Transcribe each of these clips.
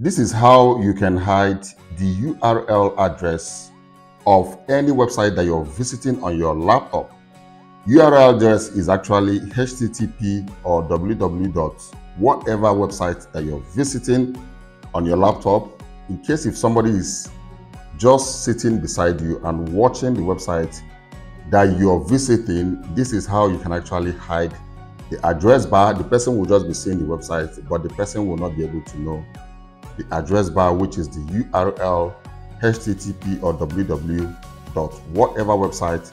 This is how you can hide the URL address of any website that you're visiting on your laptop. URL address is actually HTTP or www. Whatever website that you're visiting on your laptop, in case if somebody is just sitting beside you and watching the website that you're visiting, this is how you can actually hide the address bar. The person will just be seeing the website, but the person will not be able to know the address bar, which is the URL, HTTP or www. Whatever website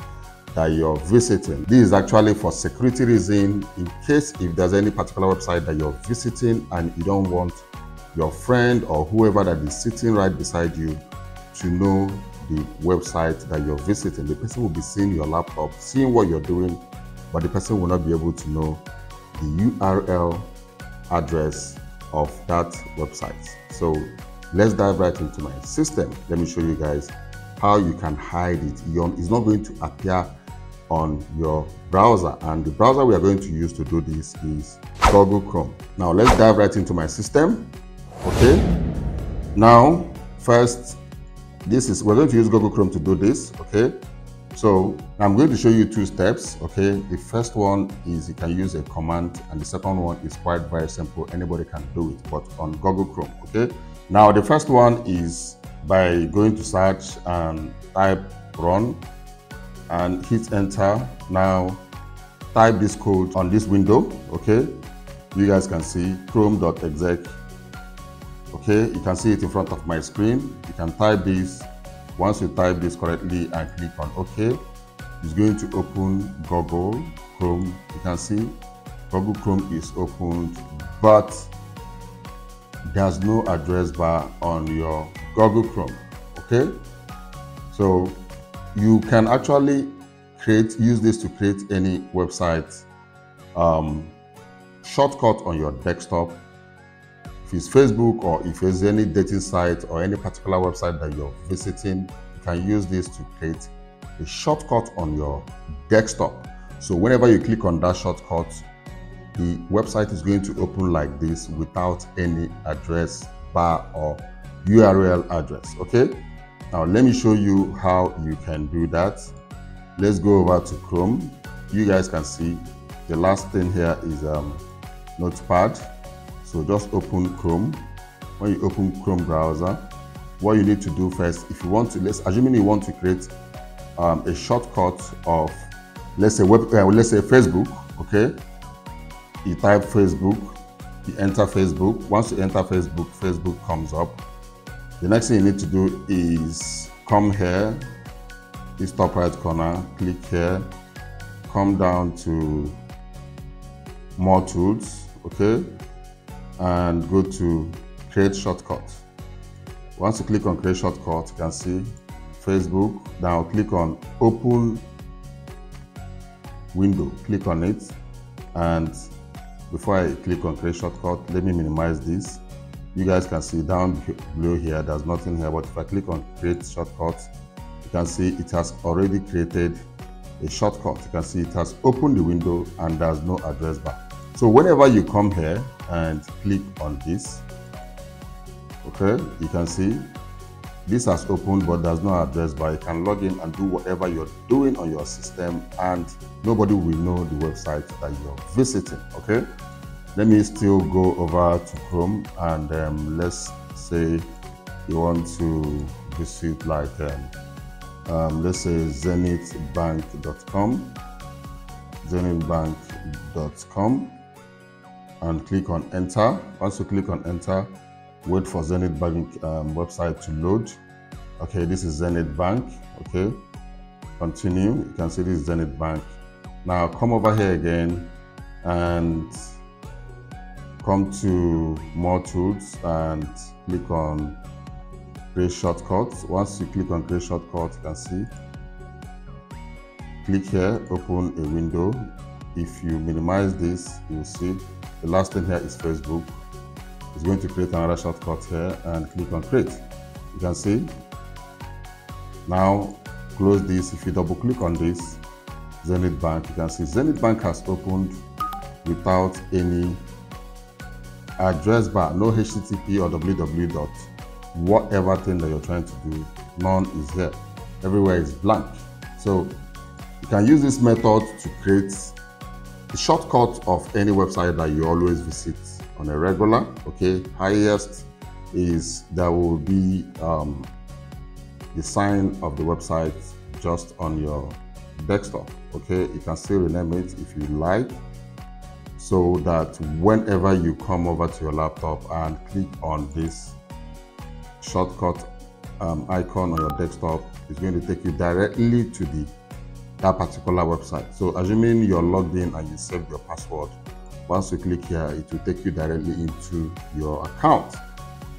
that you're visiting. This is actually for security reason, in case if there's any particular website that you're visiting and you don't want your friend or whoever that is sitting right beside you to know the website that you're visiting. The person will be seeing your laptop, seeing what you're doing, but the person will not be able to know the URL address of that website. So let's dive right into my system. Let me show you guys how you can hide it. It's not going to appear on your browser, and the browser we are going to use to do this is Google Chrome. Now let's dive right into my system. Okay, now first, we're going to use Google Chrome to do this. Okay, so I'm going to show you two steps. Okay, the first one is you can use a command, and the second one is quite very simple, anybody can do it, but on Google Chrome. Okay, now the first one is by going to search and type run and hit enter. Now type this code on this window. Okay, you guys can see chrome.exec. okay, you can see it in front of my screen. You can type this. Once you type this correctly and click on OK, it's going to open Google Chrome. You can see Google Chrome is opened, but there's no address bar on your Google Chrome. Okay, so you can actually use this to create any website shortcut on your desktop. If it's Facebook or if it's any dating site or any particular website that you're visiting, you can use this to create a shortcut on your desktop. So whenever you click on that shortcut, the website is going to open like this without any address bar or URL address. Okay, now let me show you how you can do that. Let's go over to Chrome. You guys can see the last thing here is Notepad. So just open Chrome. When you open Chrome browser, what you need to do first, if you want to, let's assume you want to create a shortcut of, let's say Facebook. Okay, you type Facebook, you enter Facebook. Once you enter Facebook, Facebook comes up. The next thing you need to do is come here, this top right corner, click here, come down to more tools, okay, and go to create shortcut. Once you click on create shortcut, you can see Facebook. Now click on open window, click on it, and before I click on create shortcut, let me minimize this. You guys can see down below here, there's nothing here, but if I click on create shortcut, you can see it has already created a shortcut. You can see it has opened the window and there's no address bar. So whenever you come here and click on this, okay, you can see this has opened, but there's no address bar. You can log in and do whatever you're doing on your system, and nobody will know the website that you're visiting. Okay, let me still go over to Chrome, and let's say you want to visit like let's say zenithbank.com, zenithbank.com, and click on enter. Once you click on enter, wait for Zenith Bank website to load. Okay, this is Zenith Bank. Okay, continue. You can see this is Zenith Bank. Now come over here again and come to more tools and click on create shortcuts. Once you click on create shortcuts, you can see, click here, open a window. If you minimize this, you'll see the last thing here is Facebook. It's going to create another shortcut here, and click on create. You can see, now close this. If you double click on this Zenith Bank, you can see Zenith Bank has opened without any address bar, no HTTP or www dot, whatever thing that you're trying to do, none is here. Everywhere is blank. So you can use this method to create the shortcut of any website that you always visit on a regular. Okay, highest is there will be the sign of the website just on your desktop. Okay, you can still rename it if you like, so that whenever you come over to your laptop and click on this shortcut icon on your desktop, it's going to take you directly to that particular website. So assuming you're logged in and you saved your password, once you click here, it will take you directly into your account.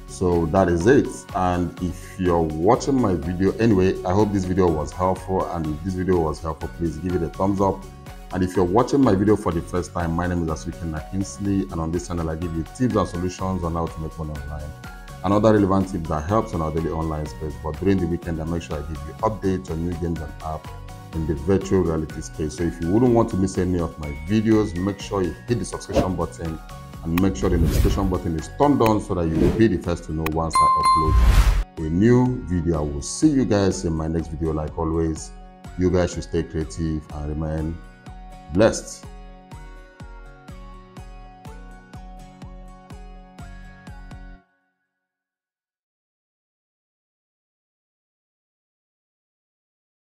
So that is it. And if you're watching my video, anyway, I hope this video was helpful. And if this video was helpful, please give it a thumbs up. And if you're watching my video for the first time, my name is Aswikina Kingsley, and on this channel I give you tips and solutions on how to make money online. Another relevant tip that helps on our daily online space, but during the weekend I make sure I give you updates on new games and apps in the virtual reality space. So if you wouldn't want to miss any of my videos, make sure you hit the subscription button and make sure the notification button is turned on so that you will be the first to know once I upload a new video. I will see you guys in my next video. Like always, you guys should stay creative and remain blessed.